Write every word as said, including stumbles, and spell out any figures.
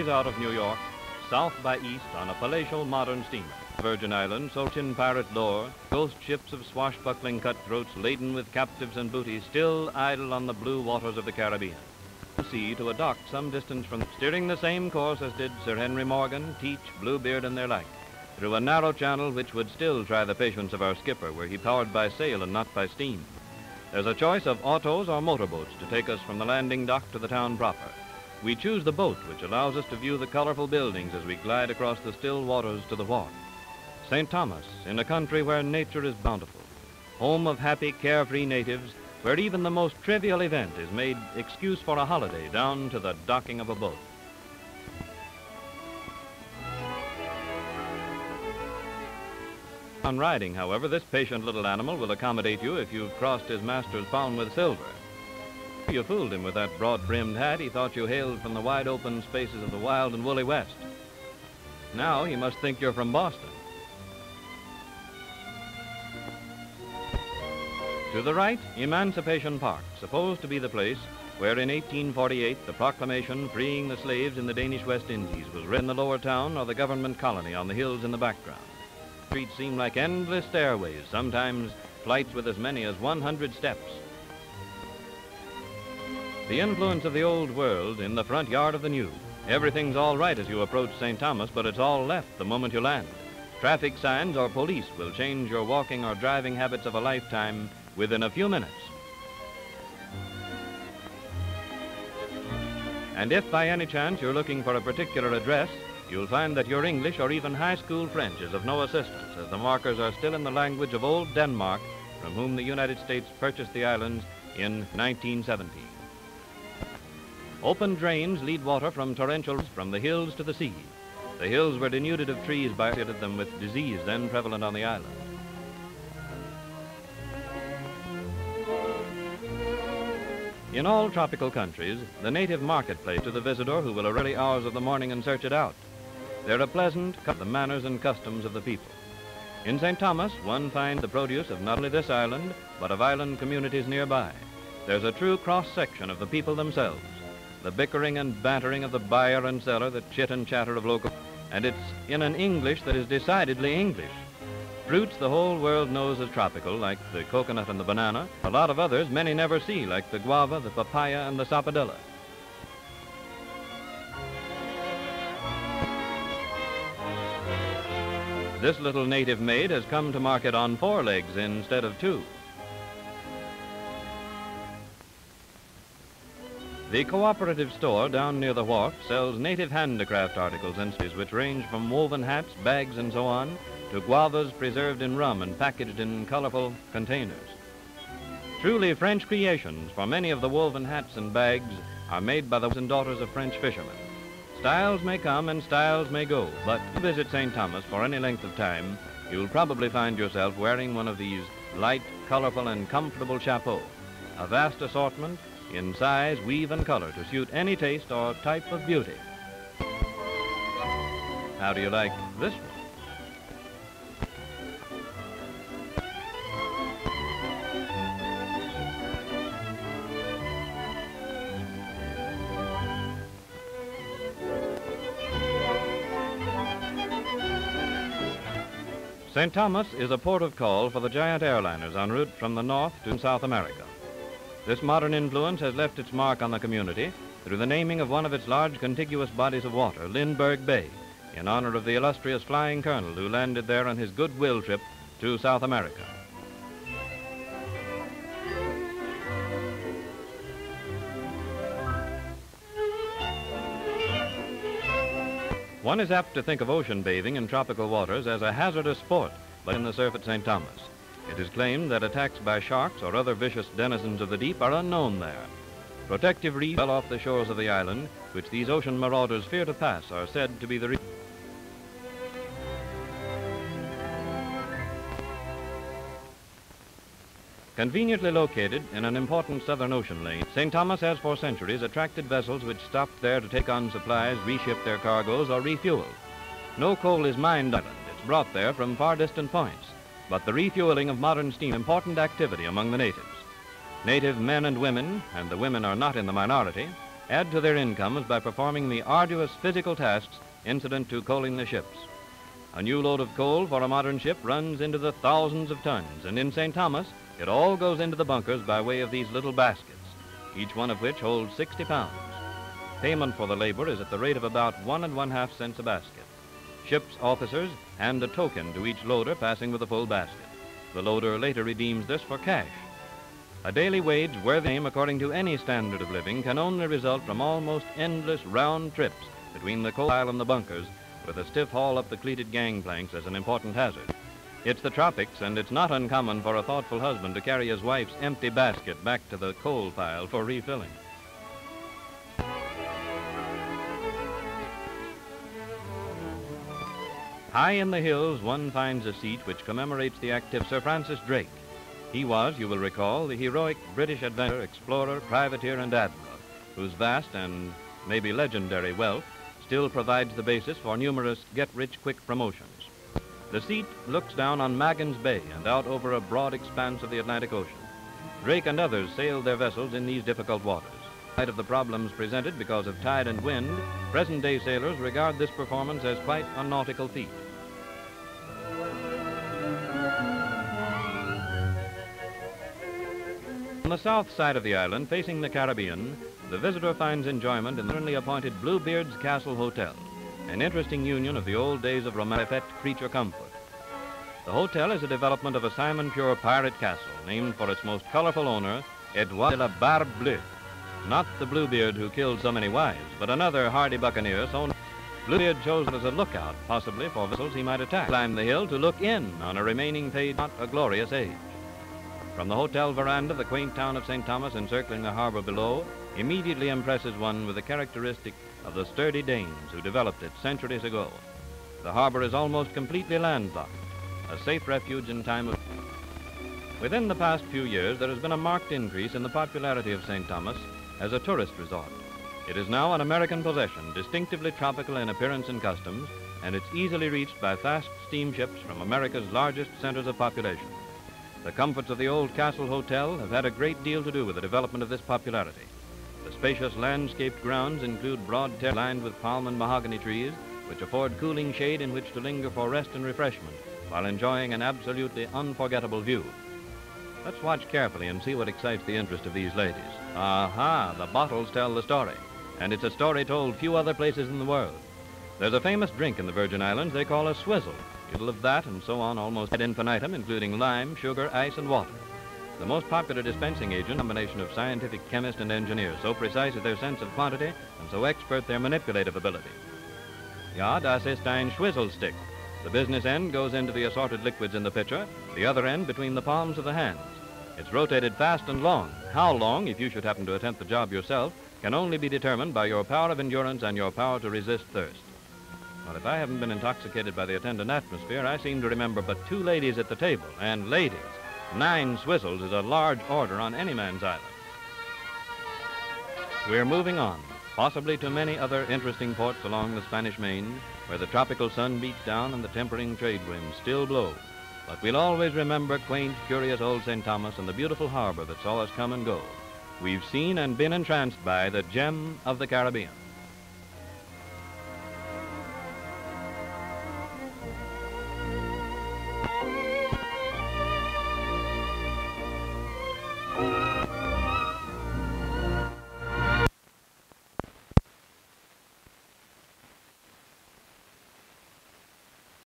days out of New York, south by east on a palatial modern steamer. Virgin Islands, ocean pirate lore, ghost ships of swashbuckling cutthroats laden with captives and booty still idle on the blue waters of the Caribbean. The sea to a dock some distance from, steering the same course as did Sir Henry Morgan, Teach, Bluebeard, and their like, through a narrow channel which would still try the patience of our skipper, were he powered by sail and not by steam. There's a choice of autos or motorboats to take us from the landing dock to the town proper. We choose the boat, which allows us to view the colorful buildings as we glide across the still waters to the wharf. Saint Thomas, in a country where nature is bountiful, home of happy, carefree natives, where even the most trivial event is made excuse for a holiday down to the docking of a boat. On riding, however, this patient little animal will accommodate you if you've crossed his master's pound with silver. You fooled him with that broad-brimmed hat. He thought you hailed from the wide-open spaces of the wild and woolly West. Now he must think you're from Boston. To the right, Emancipation Park, supposed to be the place where in eighteen forty-eight the proclamation freeing the slaves in the Danish West Indies was read in the lower town or the government colony on the hills in the background. Streets seem like endless stairways, sometimes flights with as many as one hundred steps. The influence of the old world in the front yard of the new. Everything's all right as you approach Saint Thomas, but it's all left the moment you land. Traffic signs or police will change your walking or driving habits of a lifetime within a few minutes. And if by any chance you're looking for a particular address, you'll find that your English or even high school French is of no assistance, as the markers are still in the language of old Denmark, from whom the United States purchased the islands in nineteen seventeen. Open drains lead water from torrentials from the hills to the sea. The hills were denuded of trees by them with disease then prevalent on the island. In all tropical countries, the native marketplace to the visitor who will arrive early hours of the morning and search it out. They're a pleasant cut the manners and customs of the people. In Saint Thomas, one finds the produce of not only this island, but of island communities nearby. There's a true cross-section of the people themselves. The bickering and bantering of the buyer and seller, the chit and chatter of local, and it's in an English that is decidedly English. Fruits the whole world knows as tropical, like the coconut and the banana. A lot of others many never see, like the guava, the papaya, and the sapodilla. This little native maid has come to market on four legs instead of two. The cooperative store down near the wharf sells native handicraft articles and spices which range from woven hats, bags, and so on, to guavas preserved in rum and packaged in colorful containers. Truly French creations, for many of the woven hats and bags are made by the sons and daughters of French fishermen. Styles may come and styles may go, but if you visit Saint Thomas for any length of time, you'll probably find yourself wearing one of these light, colorful, and comfortable chapeaux. A vast assortment, in size, weave, and color to suit any taste or type of beauty. How do you like this one? Saint Thomas is a port of call for the giant airliners en route from the North to South America. This modern influence has left its mark on the community through the naming of one of its large contiguous bodies of water, Lindbergh Bay, in honor of the illustrious flying colonel who landed there on his goodwill trip to South America. One is apt to think of ocean bathing in tropical waters as a hazardous sport, but in the surf at Saint Thomas, it is claimed that attacks by sharks or other vicious denizens of the deep are unknown there. Protective reefs well off the shores of the island, which these ocean marauders fear to pass, are said to be the reason. Conveniently located in an important southern ocean lane, Saint Thomas has for centuries attracted vessels which stopped there to take on supplies, reship their cargoes, or refuel. No coal is mined on the island. It's brought there from far distant points. But the refueling of modern steam is an important activity among the natives. Native men and women, and the women are not in the minority, add to their incomes by performing the arduous physical tasks incident to coaling the ships. A new load of coal for a modern ship runs into the thousands of tons, and in Saint Thomas, it all goes into the bunkers by way of these little baskets, each one of which holds sixty pounds. Payment for the labor is at the rate of about one and one-half cents a basket. Ship's officers hand a token to each loader passing with a full basket. The loader later redeems this for cash. A daily wage worthy of name according to any standard of living can only result from almost endless round trips between the coal pile and the bunkers, with a stiff haul up the cleated gangplanks as an important hazard. It's the tropics, and it's not uncommon for a thoughtful husband to carry his wife's empty basket back to the coal pile for refilling. High in the hills, one finds a seat which commemorates the active Sir Francis Drake. He was, you will recall, the heroic British adventurer, explorer, privateer, and admiral, whose vast and maybe legendary wealth still provides the basis for numerous get-rich-quick promotions. The seat looks down on Magens Bay and out over a broad expanse of the Atlantic Ocean. Drake and others sailed their vessels in these difficult waters. In spite of the problems presented because of tide and wind, present-day sailors regard this performance as quite a nautical feat. On the south side of the island, facing the Caribbean, the visitor finds enjoyment in the newly appointed Bluebeard's Castle Hotel, an interesting union of the old days of romantic creature comfort. The hotel is a development of a Simon Pure pirate castle, named for its most colorful owner, Edouard de la Barbe Bleu. Not the Bluebeard who killed so many wives, but another hardy buccaneer, so Bluebeard chose it as a lookout, possibly for vessels he might attack. Climbed the hill to look in on a remaining page, not a glorious age. From the hotel veranda, the quaint town of Saint Thomas encircling the harbor below immediately impresses one with the characteristic of the sturdy Danes who developed it centuries ago. The harbor is almost completely landlocked, a safe refuge in time of... Within the past few years, there has been a marked increase in the popularity of Saint Thomas as a tourist resort. It is now an American possession, distinctively tropical in appearance and customs, and it's easily reached by fast steamships from America's largest centers of population. The comforts of the old Castle Hotel have had a great deal to do with the development of this popularity. The spacious landscaped grounds include broad terraces lined with palm and mahogany trees, which afford cooling shade in which to linger for rest and refreshment while enjoying an absolutely unforgettable view. Let's watch carefully and see what excites the interest of these ladies. Aha, the bottles tell the story, and it's a story told few other places in the world. There's a famous drink in the Virgin Islands they call a Swizzle. It'll have that and so on almost ad infinitum, including lime, sugar, ice, and water. The most popular dispensing agent, a combination of scientific chemists and engineers, so precise is their sense of quantity and so expert their manipulative ability. Ja, das ist ein Swizzle-Stick. The business end goes into the assorted liquids in the pitcher, the other end between the palms of the hands. It's rotated fast and long. How long, if you should happen to attempt the job yourself, can only be determined by your power of endurance and your power to resist thirst. Well, if I haven't been intoxicated by the attendant atmosphere, I seem to remember but two ladies at the table. And ladies, nine Swizzles is a large order on any man's island. We're moving on, possibly to many other interesting ports along the Spanish Main, where the tropical sun beats down and the tempering trade winds still blow. But we'll always remember quaint, curious old Saint Thomas and the beautiful harbor that saw us come and go. We've seen and been entranced by the gem of the Caribbean.